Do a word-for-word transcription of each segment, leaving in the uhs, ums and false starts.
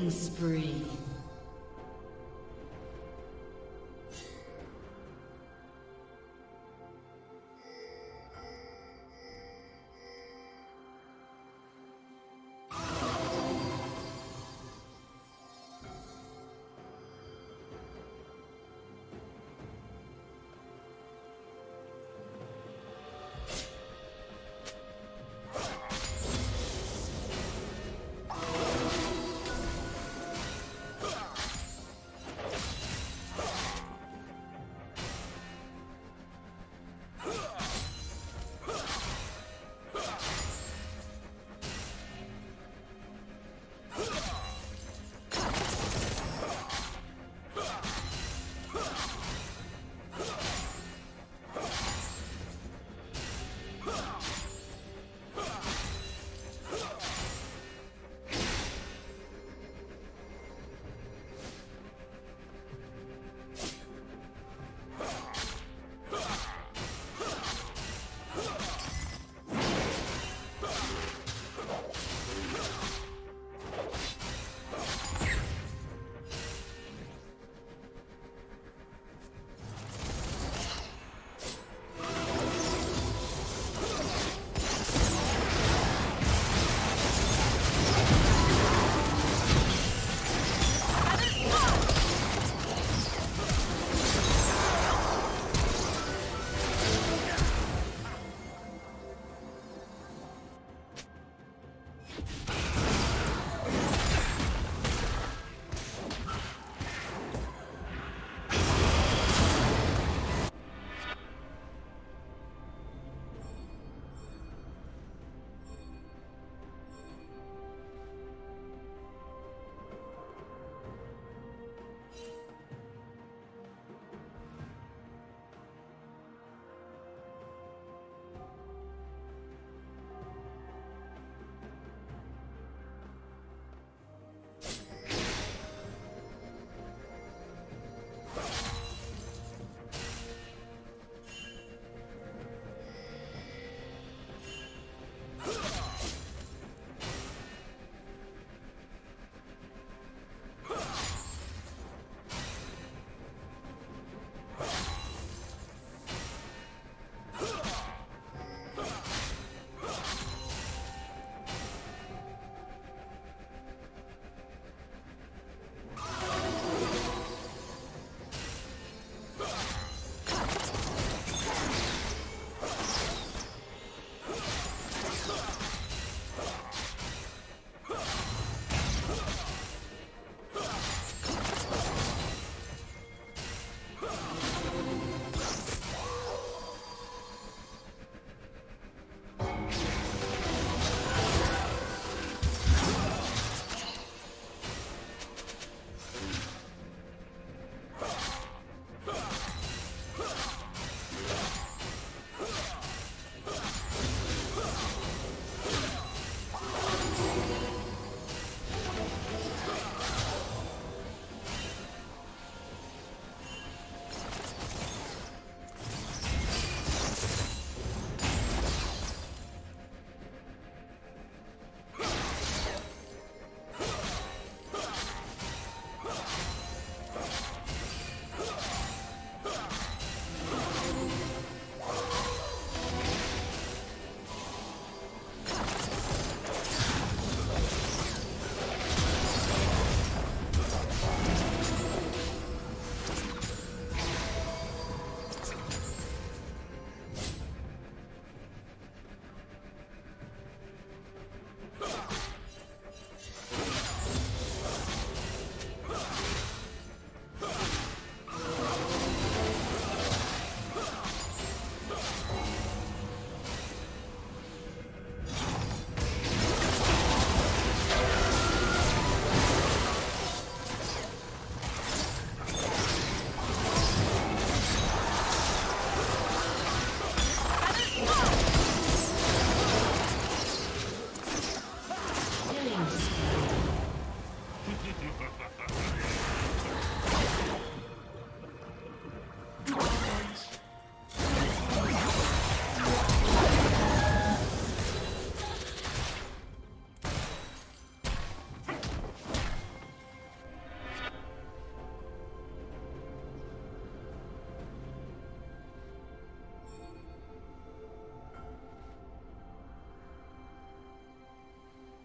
Killing spree.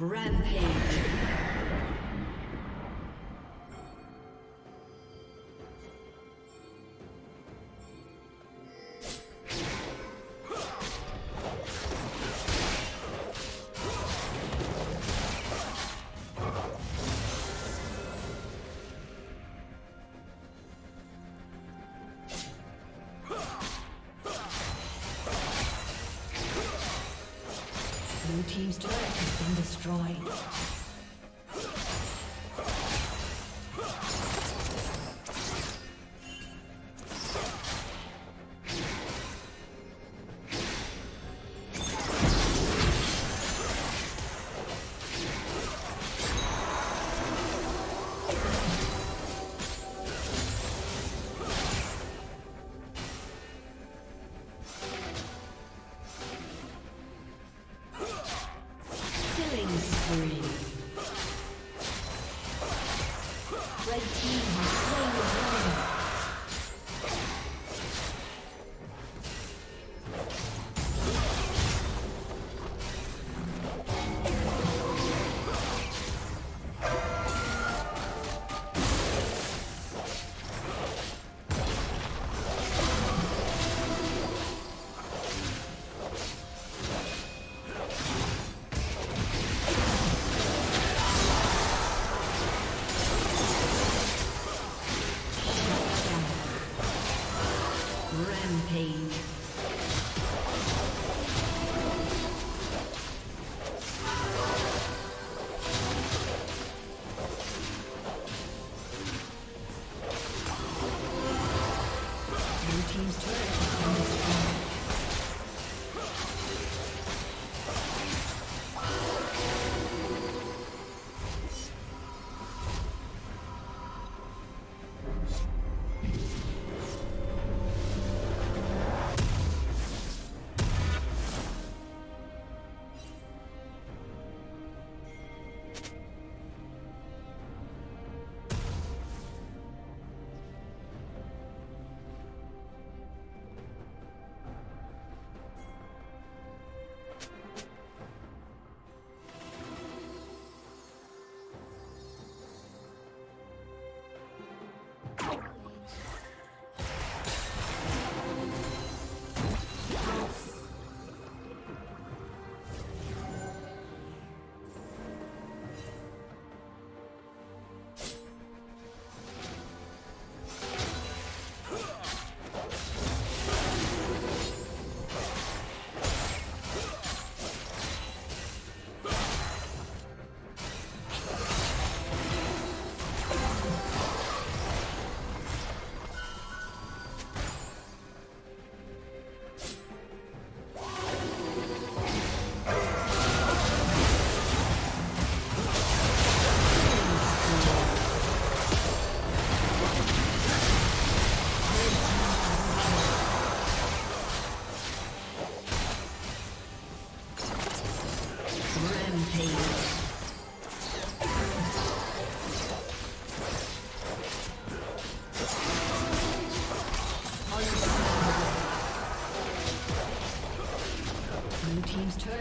Rampage. Team's turret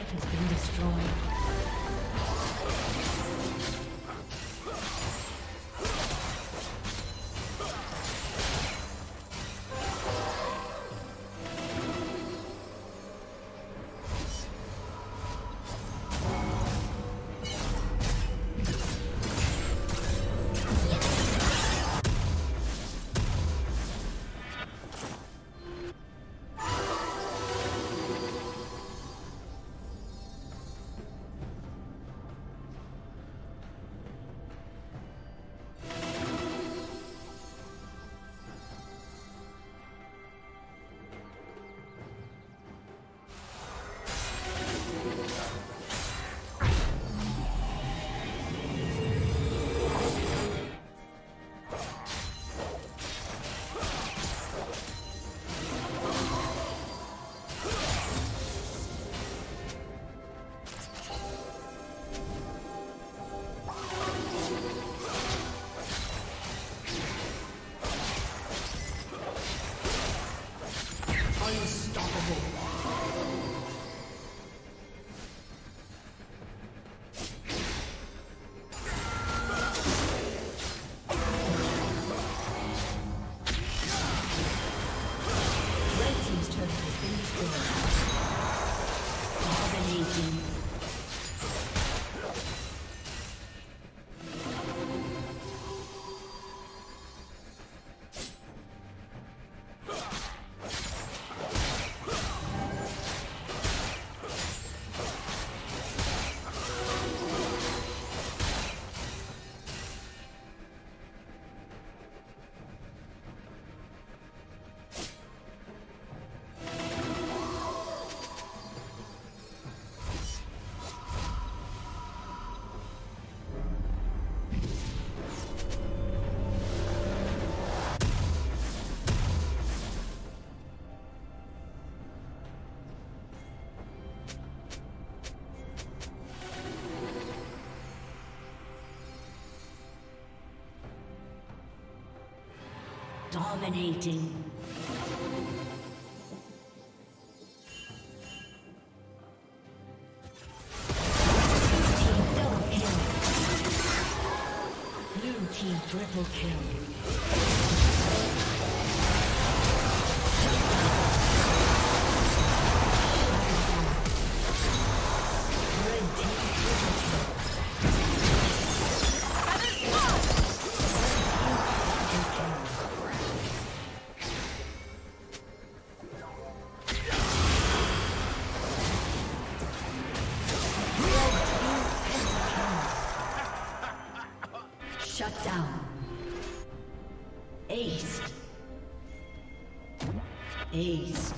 has been destroyed. Dominating. Team double kill. Blue team triple kill. Shut down. Ace. Ace.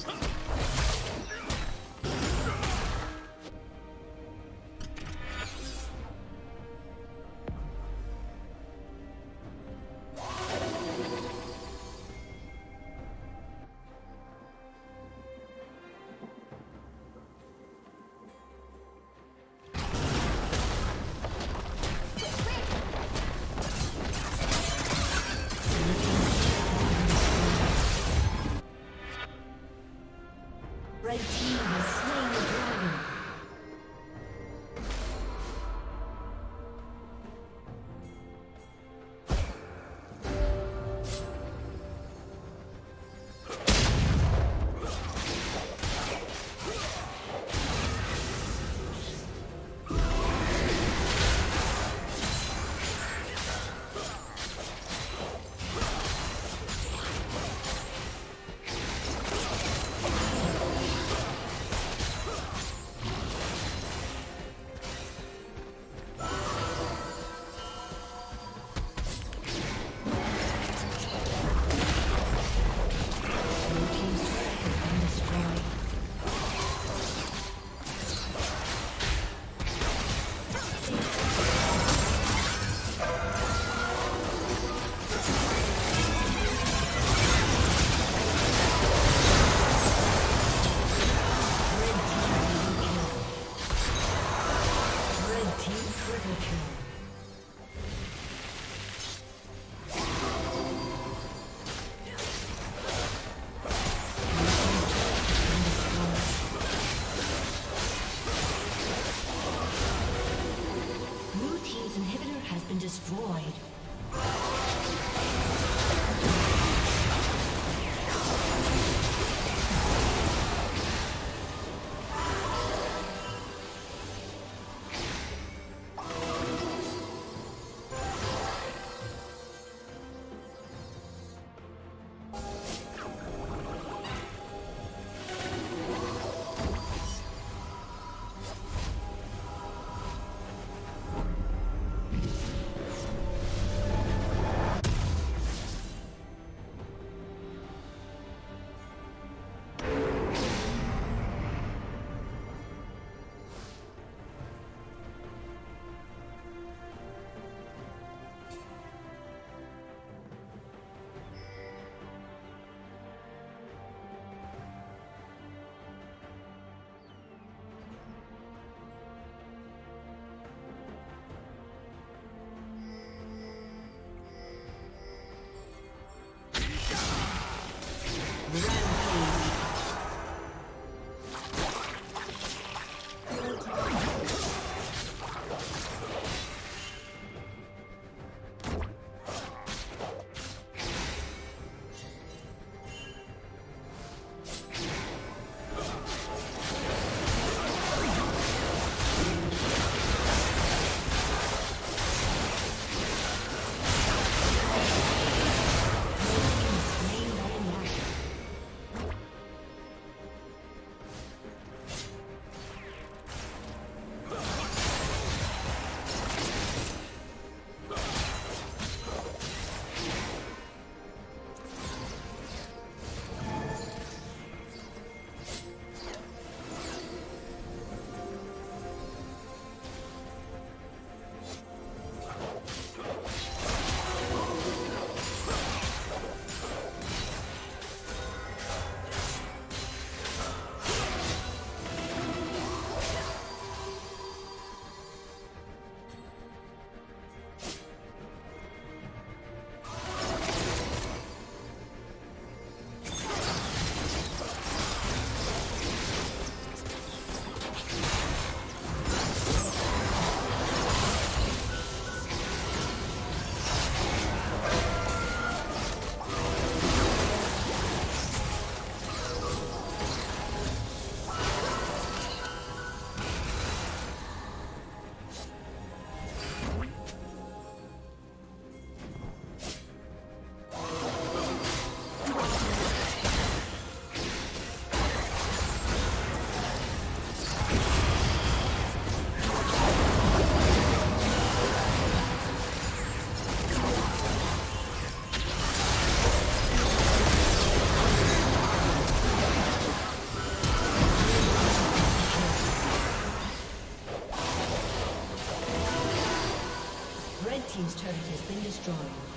destroyed.